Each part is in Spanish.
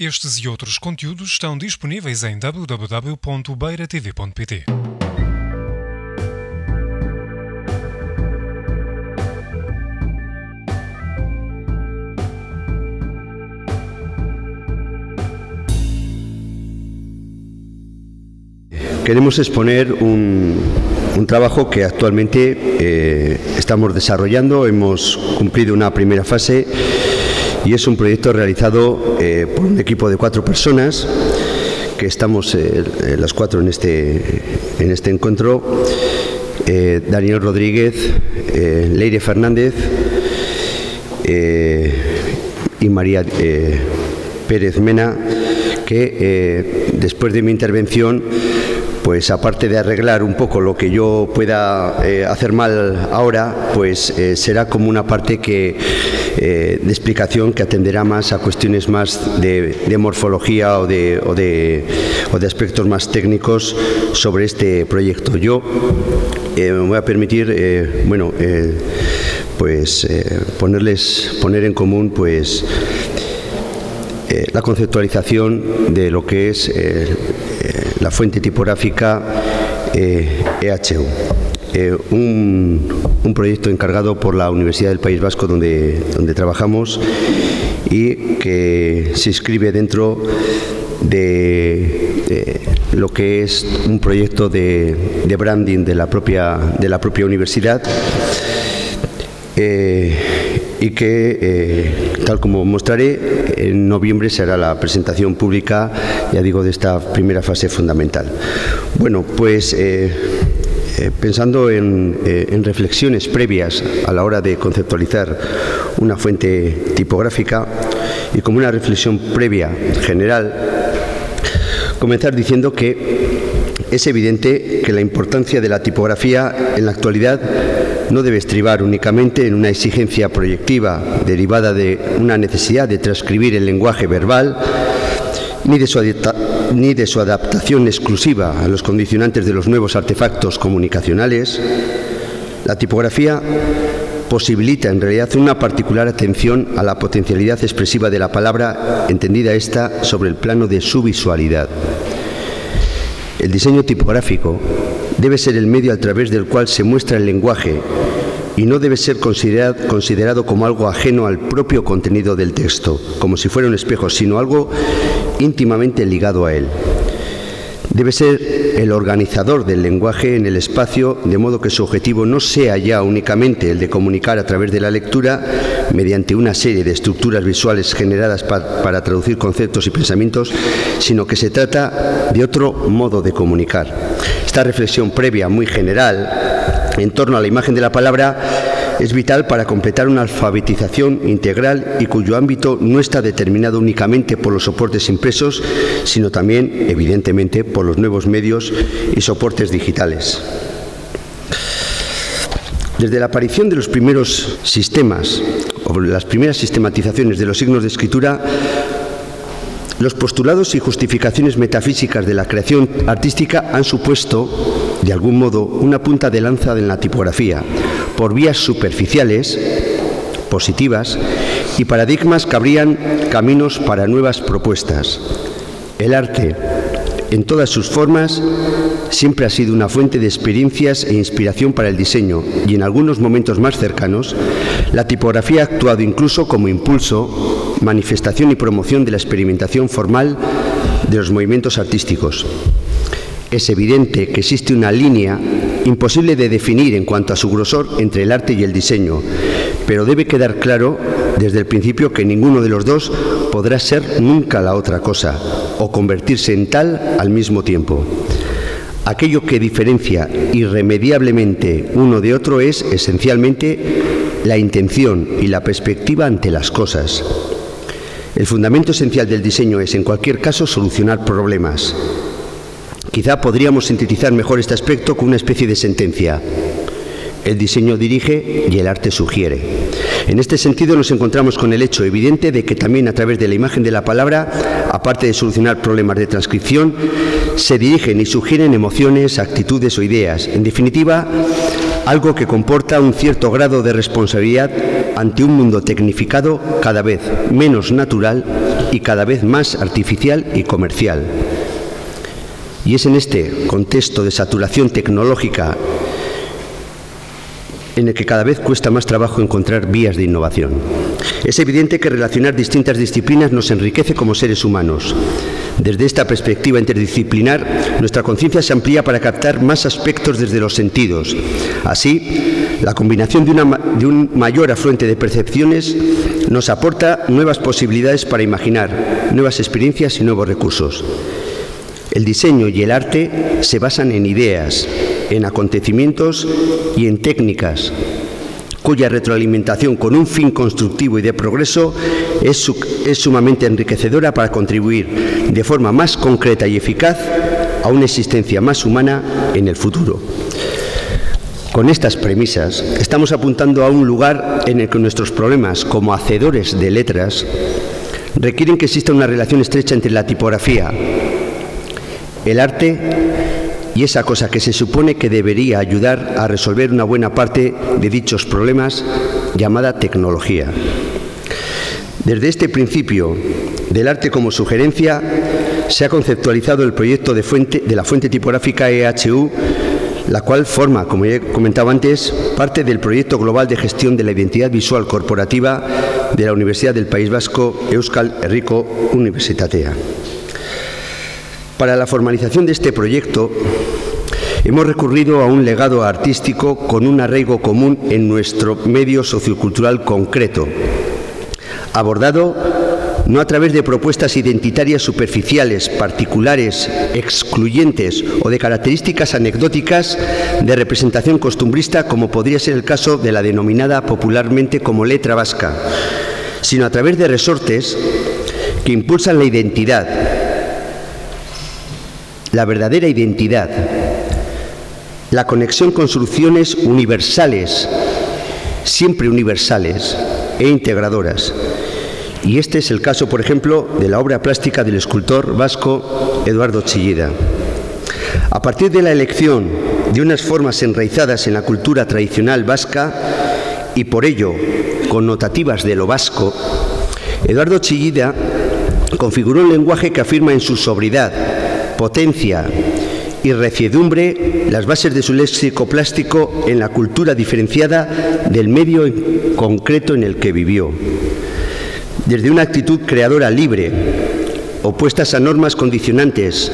Estes e outros conteúdos estão disponíveis em www.beiratv.pt. Queremos exponer un trabajo que actualmente estamos desarrollando. Hemos cumplido una primera fase y es un proyecto realizado por un equipo de 4 personas, que estamos las 4 en este encuentro. Daniel Rodríguez, Leire Fernández y María Pérez Mena, que después de mi intervención, pues aparte de arreglar un poco lo que yo pueda hacer mal ahora, pues será como una parte de explicación que atenderá más a cuestiones más de morfología o de aspectos más técnicos sobre este proyecto. Yo me voy a permitir, poner en común, pues, la conceptualización de lo que es la fuente tipográfica EHU, un proyecto encargado por la Universidad del País Vasco donde trabajamos y que se inscribe dentro de lo que es un proyecto de branding de la propia universidad. Y que, tal como mostraré, en noviembre será la presentación pública, ya digo, de esta primera fase fundamental. Bueno, pues pensando en reflexiones previas a la hora de conceptualizar una fuente tipográfica y como una reflexión previa general, comenzar diciendo que es evidente que la importancia de la tipografía en la actualidad no debe estribar únicamente en una exigencia proyectiva derivada de una necesidad de transcribir el lenguaje verbal, ni de su adaptación exclusiva a los condicionantes de los nuevos artefactos comunicacionales. La tipografía posibilita en realidad una particular atención a la potencialidad expresiva de la palabra, entendida esta sobre el plano de su visualidad. El diseño tipográfico debe ser el medio a través del cual se muestra el lenguaje y no debe ser considerado como algo ajeno al propio contenido del texto, como si fuera un espejo, sino algo íntimamente ligado a él. Debe ser el organizador del lenguaje en el espacio, de modo que su objetivo no sea ya únicamente el de comunicar a través de la lectura, mediante una serie de estructuras visuales generadas para traducir conceptos y pensamientos, sino que se trata de otro modo de comunicar. Esta reflexión previa, muy general, en torno a la imagen de la palabra, es vital para completar una alfabetización integral y cuyo ámbito no está determinado únicamente por los soportes impresos, sino también, evidentemente, por los nuevos medios y soportes digitales. Desde la aparición de los primeros sistemas o las primeras sistematizaciones de los signos de escritura, los postulados y justificaciones metafísicas de la creación artística han supuesto, de algún modo, una punta de lanza en la tipografía, por vías superficiales, positivas, y paradigmas que abrían caminos para nuevas propuestas. El arte, en todas sus formas, siempre ha sido una fuente de experiencias e inspiración para el diseño, y en algunos momentos más cercanos, la tipografía ha actuado incluso como impulso, manifestación y promoción de la experimentación formal de los movimientos artísticos. Es evidente que existe una línea imposible de definir en cuanto a su grosor entre el arte y el diseño, pero debe quedar claro desde el principio que ninguno de los dos podrá ser nunca la otra cosa o convertirse en tal al mismo tiempo. Aquello que diferencia irremediablemente uno de otro es, esencialmente, la intención y la perspectiva ante las cosas. El fundamento esencial del diseño es, en cualquier caso, solucionar problemas. Quizá podríamos sintetizar mejor este aspecto con una especie de sentencia: el diseño dirige y el arte sugiere. En este sentido nos encontramos con el hecho evidente de que también a través de la imagen de la palabra, aparte de solucionar problemas de transcripción, se dirigen y sugieren emociones, actitudes o ideas. En definitiva, algo que comporta un cierto grado de responsabilidad ante un mundo tecnificado cada vez menos natural y cada vez más artificial y comercial. Y es en este contexto de saturación tecnológica en el que cada vez cuesta más trabajo encontrar vías de innovación. Es evidente que relacionar distintas disciplinas nos enriquece como seres humanos. Desde esta perspectiva interdisciplinar, nuestra conciencia se amplía para captar más aspectos desde los sentidos. Así, la combinación de un mayor afluente de percepciones nos aporta nuevas posibilidades para imaginar, nuevas experiencias y nuevos recursos. El diseño y el arte se basan en ideas, en acontecimientos y en técnicas, cuya retroalimentación con un fin constructivo y de progreso es sumamente enriquecedora para contribuir de forma más concreta y eficaz a una existencia más humana en el futuro. Con estas premisas estamos apuntando a un lugar en el que nuestros problemas como hacedores de letras requieren que exista una relación estrecha entre la tipografía, el arte y esa cosa que se supone que debería ayudar a resolver una buena parte de dichos problemas, llamada tecnología. Desde este principio del arte como sugerencia, se ha conceptualizado el proyecto de la fuente tipográfica EHU, la cual forma, como ya he comentado antes, parte del proyecto global de gestión de la identidad visual corporativa de la Universidad del País Vasco, Euskal Herriko Unibertsitatea. Para la formalización de este proyecto hemos recurrido a un legado artístico con un arraigo común en nuestro medio sociocultural concreto, abordado no a través de propuestas identitarias superficiales, particulares, excluyentes o de características anecdóticas de representación costumbrista, como podría ser el caso de la denominada popularmente como letra vasca, sino a través de resortes que impulsan la identidad, la verdadera identidad, la conexión con soluciones universales, siempre universales e integradoras. Y este es el caso, por ejemplo, de la obra plástica del escultor vasco Eduardo Chillida. A partir de la elección de unas formas enraizadas en la cultura tradicional vasca y por ello connotativas de lo vasco, Eduardo Chillida configuró un lenguaje que afirma en su sobriedad, potencia y reciedumbre las bases de su léxico plástico en la cultura diferenciada del medio concreto en el que vivió. Desde una actitud creadora libre, opuestas a normas condicionantes,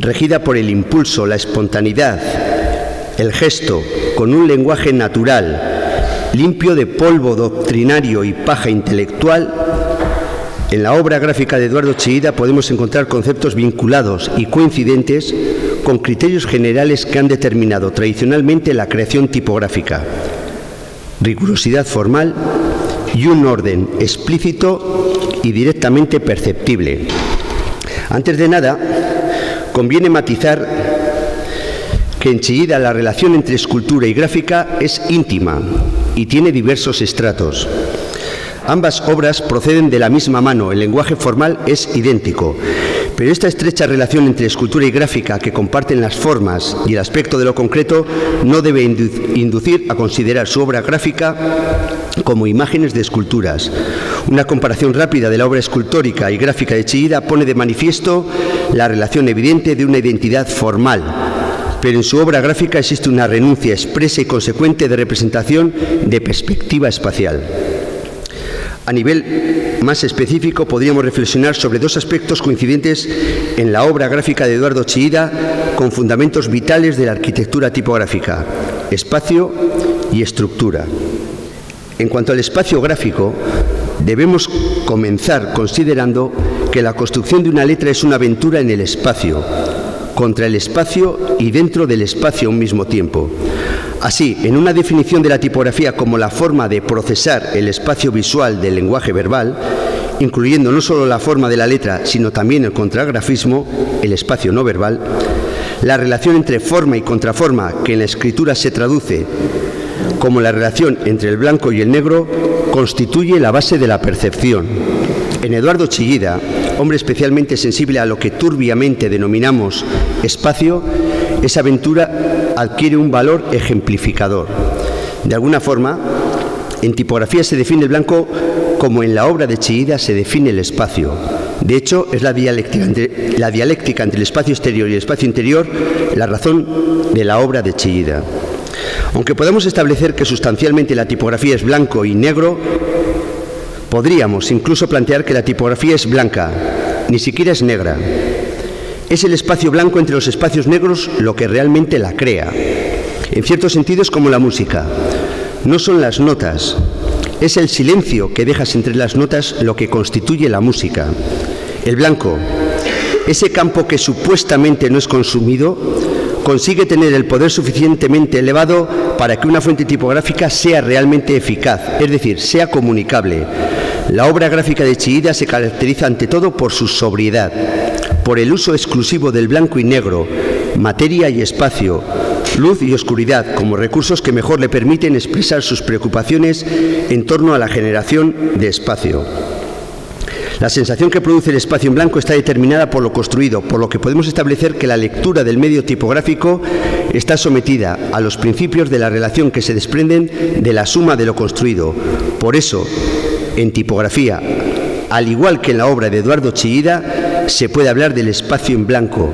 regida por el impulso, la espontaneidad, el gesto, con un lenguaje natural, limpio de polvo doctrinario y paja intelectual, en la obra gráfica de Eduardo Chillida podemos encontrar conceptos vinculados y coincidentes con criterios generales que han determinado tradicionalmente la creación tipográfica: rigurosidad formal y un orden explícito y directamente perceptible. Antes de nada, conviene matizar que en Chillida la relación entre escultura y gráfica es íntima y tiene diversos estratos. Ambas obras proceden de la misma mano, el lenguaje formal es idéntico, pero esta estrecha relación entre escultura y gráfica que comparten las formas y el aspecto de lo concreto no debe inducir a considerar su obra gráfica como imágenes de esculturas. Una comparación rápida de la obra escultórica y gráfica de Chillida pone de manifiesto la relación evidente de una identidad formal, pero en su obra gráfica existe una renuncia expresa y consecuente de representación de perspectiva espacial. A nivel más específico, podríamos reflexionar sobre dos aspectos coincidentes en la obra gráfica de Eduardo Chillida con fundamentos vitales de la arquitectura tipográfica: espacio y estructura. En cuanto al espacio gráfico, debemos comenzar considerando que la construcción de una letra es una aventura en el espacio, contra el espacio y dentro del espacio a un mismo tiempo. Así, en una definición de la tipografía como la forma de procesar el espacio visual del lenguaje verbal, incluyendo no solo la forma de la letra, sino también el contragrafismo, el espacio no verbal, la relación entre forma y contraforma, que en la escritura se traduce como la relación entre el blanco y el negro, constituye la base de la percepción. En Eduardo Chillida, hombre especialmente sensible a lo que turbiamente denominamos espacio, esa aventura adquiere un valor ejemplificador. De alguna forma, en tipografía se define el blanco como en la obra de Chillida se define el espacio. De hecho, es la dialéctica entre el espacio exterior y el espacio interior la razón de la obra de Chillida. Aunque podemos establecer que sustancialmente la tipografía es blanco y negro, podríamos incluso plantear que la tipografía es blanca, ni siquiera es negra. Es el espacio blanco entre los espacios negros lo que realmente la crea. En cierto sentido es como la música. No son las notas, es el silencio que dejas entre las notas lo que constituye la música. El blanco, ese campo que supuestamente no es consumido, consigue tener el poder suficientemente elevado para que una fuente tipográfica sea realmente eficaz, es decir, sea comunicable. La obra gráfica de Chillida se caracteriza ante todo por su sobriedad, por el uso exclusivo del blanco y negro, materia y espacio, luz y oscuridad como recursos que mejor le permiten expresar sus preocupaciones en torno a la generación de espacio. La sensación que produce el espacio en blanco está determinada por lo construido, por lo que podemos establecer que la lectura del medio tipográfico está sometida a los principios de la relación que se desprenden de la suma de lo construido. Por eso, en tipografía, al igual que en la obra de Eduardo Chillida, se puede hablar del espacio en blanco,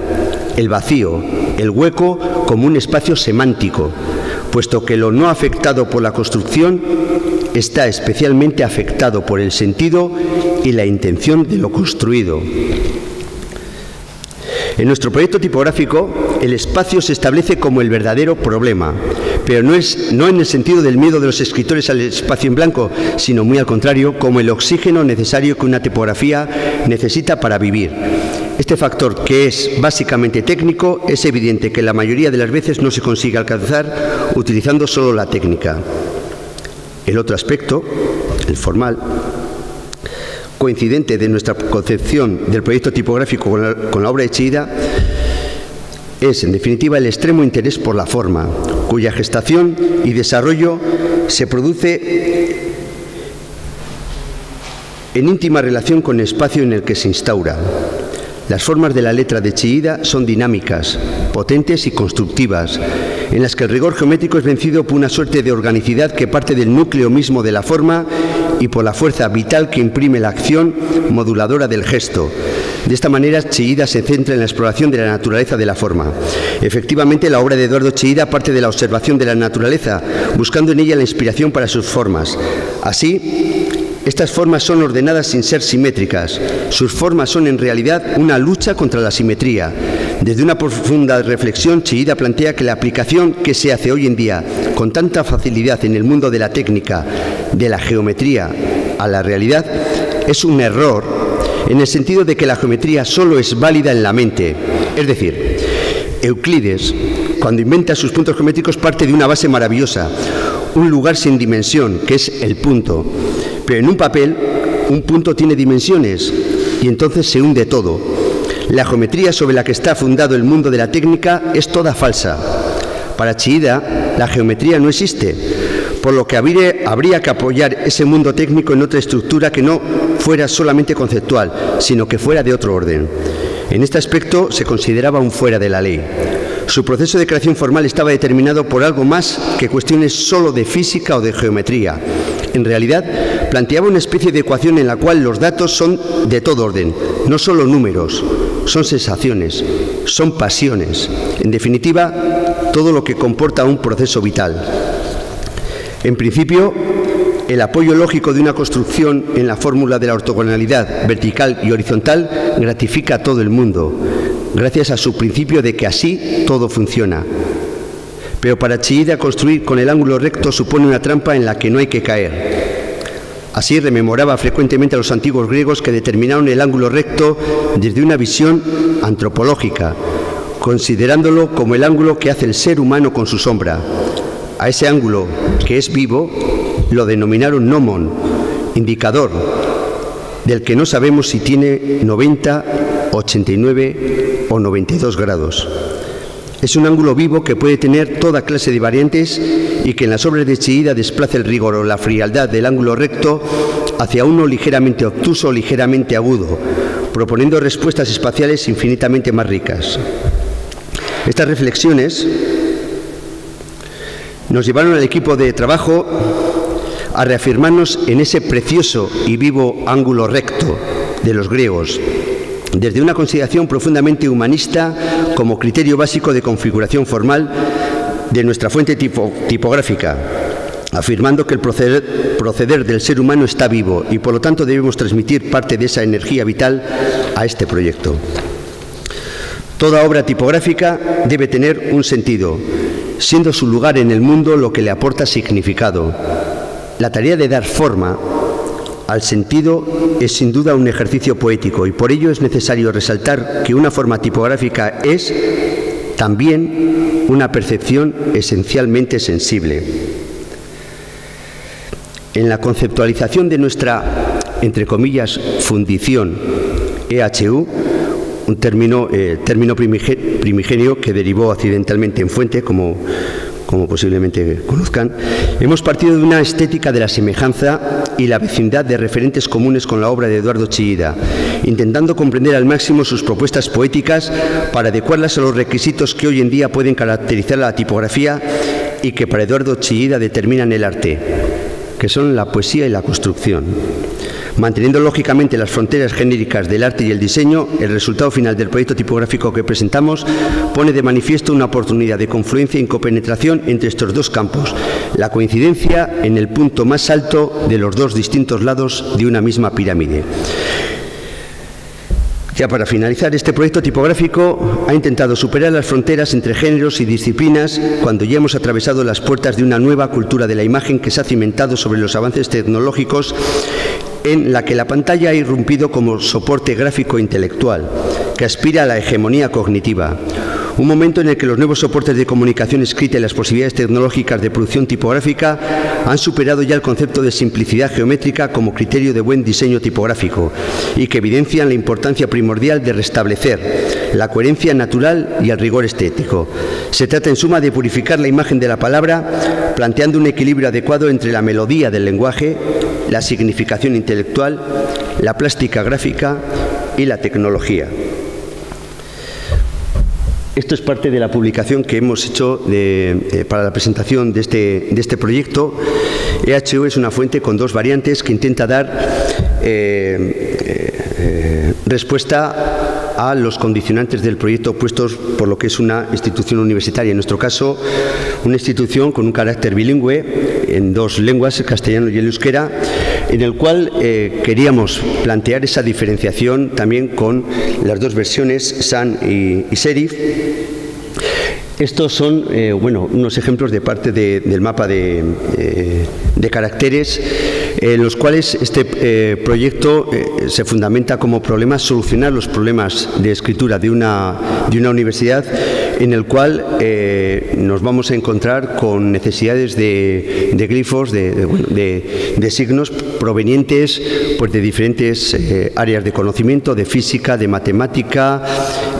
el vacío, el hueco, como un espacio semántico, puesto que lo no afectado por la construcción está especialmente afectado por el sentido y la intención de lo construido. En nuestro proyecto tipográfico, el espacio se establece como el verdadero problema, pero no en el sentido del miedo de los escritores al espacio en blanco, sino muy al contrario, como el oxígeno necesario que una tipografía necesita para vivir. Este factor, que es básicamente técnico, es evidente que la mayoría de las veces no se consigue alcanzar utilizando solo la técnica. El otro aspecto, el formal, coincidente de nuestra concepción del proyecto tipográfico con la obra de Chillida, es, en definitiva, el extremo interés por la forma, cuya gestación y desarrollo se produce en íntima relación con el espacio en el que se instaura. Las formas de la letra de Chillida son dinámicas, potentes y constructivas, en las que el rigor geométrico es vencido por una suerte de organicidad que parte del núcleo mismo de la forma y por la fuerza vital que imprime la acción moduladora del gesto. De esta manera, Chillida se centra en la exploración de la naturaleza de la forma. Efectivamente, la obra de Eduardo Chillida parte de la observación de la naturaleza, buscando en ella la inspiración para sus formas. Así, estas formas son ordenadas sin ser simétricas. Sus formas son, en realidad, una lucha contra la simetría. Desde una profunda reflexión, Chillida plantea que la aplicación que se hace hoy en día con tanta facilidad en el mundo de la técnica, de la geometría a la realidad, es un error, en el sentido de que la geometría solo es válida en la mente. Es decir, Euclides, cuando inventa sus puntos geométricos, parte de una base maravillosa, un lugar sin dimensión, que es el punto. Pero en un papel, un punto tiene dimensiones y entonces se hunde todo. La geometría sobre la que está fundado el mundo de la técnica es toda falsa. Para Chillida, la geometría no existe, por lo que habría que apoyar ese mundo técnico en otra estructura que no fuera solamente conceptual, sino que fuera de otro orden. En este aspecto se consideraba un fuera de la ley. Su proceso de creación formal estaba determinado por algo más que cuestiones solo de física o de geometría. En realidad, planteaba una especie de ecuación en la cual los datos son de todo orden, no solo números, son sensaciones, son pasiones, en definitiva, todo lo que comporta un proceso vital. En principio, el apoyo lógico de una construcción en la fórmula de la ortogonalidad vertical y horizontal gratifica a todo el mundo, gracias a su principio de que así todo funciona. Pero para Chillida, construir con el ángulo recto supone una trampa en la que no hay que caer. Así rememoraba frecuentemente a los antiguos griegos que determinaron el ángulo recto desde una visión antropológica, considerándolo como el ángulo que hace el ser humano con su sombra. A ese ángulo, que es vivo, lo denominaron nomon, indicador, del que no sabemos si tiene 90, 89 o 92 grados. Es un ángulo vivo que puede tener toda clase de variantes y que en las obras de Chillida desplaza el rigor o la frialdad del ángulo recto hacia uno ligeramente obtuso o ligeramente agudo, proponiendo respuestas espaciales infinitamente más ricas. Estas reflexiones nos llevaron al equipo de trabajo a reafirmarnos en ese precioso y vivo ángulo recto de los griegos, desde una consideración profundamente humanista como criterio básico de configuración formal de nuestra fuente tipográfica, afirmando que el proceder del ser humano está vivo y, por lo tanto, debemos transmitir parte de esa energía vital a este proyecto. Toda obra tipográfica debe tener un sentido, siendo su lugar en el mundo lo que le aporta significado. La tarea de dar forma al sentido es sin duda un ejercicio poético y por ello es necesario resaltar que una forma tipográfica es también una percepción esencialmente sensible. En la conceptualización de nuestra, entre comillas, fundición EHU, un término primigenio que derivó accidentalmente en fuente, como posiblemente conozcan, hemos partido de una estética de la semejanza y la vecindad de referentes comunes con la obra de Eduardo Chillida, intentando comprender al máximo sus propuestas poéticas para adecuarlas a los requisitos que hoy en día pueden caracterizar la tipografía y que para Eduardo Chillida determinan el arte, que son la poesía y la construcción. Manteniendo lógicamente las fronteras genéricas del arte y el diseño, el resultado final del proyecto tipográfico que presentamos pone de manifiesto una oportunidad de confluencia y compenetración entre estos dos campos, la coincidencia en el punto más alto de los dos distintos lados de una misma pirámide. Ya para finalizar, este proyecto tipográfico ha intentado superar las fronteras entre géneros y disciplinas cuando ya hemos atravesado las puertas de una nueva cultura de la imagen que se ha cimentado sobre los avances tecnológicos, en la que la pantalla ha irrumpido como soporte gráfico intelectual, que aspira a la hegemonía cognitiva. Un momento en el que los nuevos soportes de comunicación escrita y las posibilidades tecnológicas de producción tipográfica han superado ya el concepto de simplicidad geométrica como criterio de buen diseño tipográfico y que evidencian la importancia primordial de restablecer la coherencia natural y el rigor estético. Se trata en suma de purificar la imagen de la palabra, planteando un equilibrio adecuado entre la melodía del lenguaje, la significación intelectual, la plástica gráfica y la tecnología. Esto es parte de la publicación que hemos hecho para la presentación de este proyecto. EHU es una fuente con dos variantes que intenta dar respuesta a los condicionantes del proyecto puestos por lo que es una institución universitaria. En nuestro caso, una institución con un carácter bilingüe en dos lenguas, el castellano y el euskera, en el cual queríamos plantear esa diferenciación también con las dos versiones, San y Serif. Estos son unos ejemplos de parte del mapa de caracteres, en los cuales este proyecto se fundamenta como problema solucionar los problemas de escritura de una universidad, en el cual nos vamos a encontrar con necesidades de glifos, de signos provenientes pues, de diferentes áreas de conocimiento, de física, de matemática,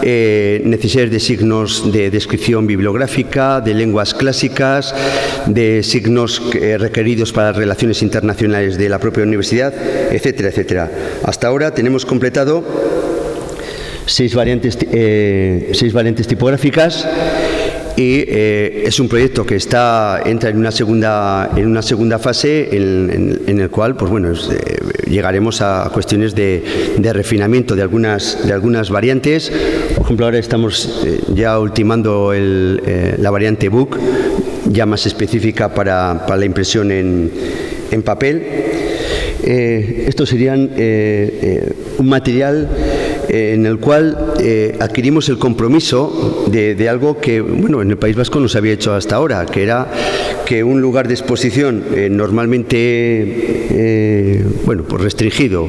necesidades de signos de descripción bibliográfica, de lenguas clásicas, de signos requeridos para relaciones internacionales de la propia universidad, etcétera, etcétera. Hasta ahora tenemos completado seis variantes tipográficas y es un proyecto que entra en una segunda fase en el cual pues bueno, llegaremos a cuestiones de refinamiento de algunas variantes. Por ejemplo, ahora estamos ya ultimando la variante book, ya más específica para la impresión en papel. Estos serían un material en el cual adquirimos el compromiso de algo que bueno, en el País Vasco no se había hecho hasta ahora, que era que un lugar de exposición normalmente pues restringido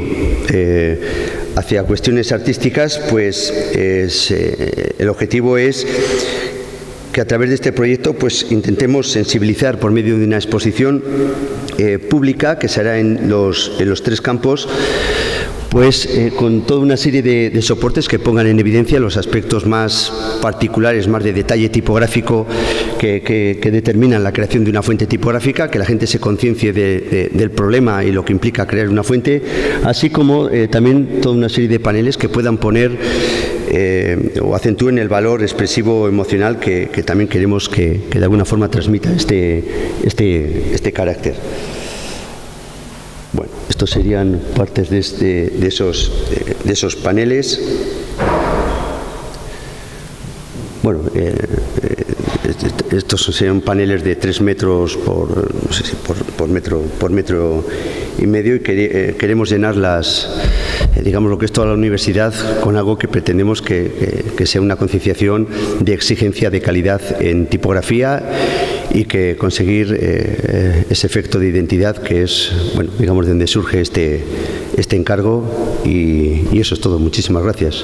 hacia cuestiones artísticas, pues el objetivo es que a través de este proyecto pues intentemos sensibilizar por medio de una exposición pública que se hará en los tres campos, pues con toda una serie de soportes que pongan en evidencia los aspectos más particulares, más de detalle tipográfico que determinan la creación de una fuente tipográfica, que la gente se conciencie del problema y lo que implica crear una fuente, así como también toda una serie de paneles que puedan poner o acentúen el valor expresivo emocional que también queremos que de alguna forma transmita este carácter. Estos serían partes de esos paneles. Bueno, estos serían paneles de 3 metros por, no sé si por metro y medio, y queremos llenar las, digamos, lo que es toda la universidad con algo que pretendemos que sea una concienciación de exigencia de calidad en tipografía, y que conseguir ese efecto de identidad que es, bueno, digamos, de donde surge este encargo, y eso es todo. Muchísimas gracias.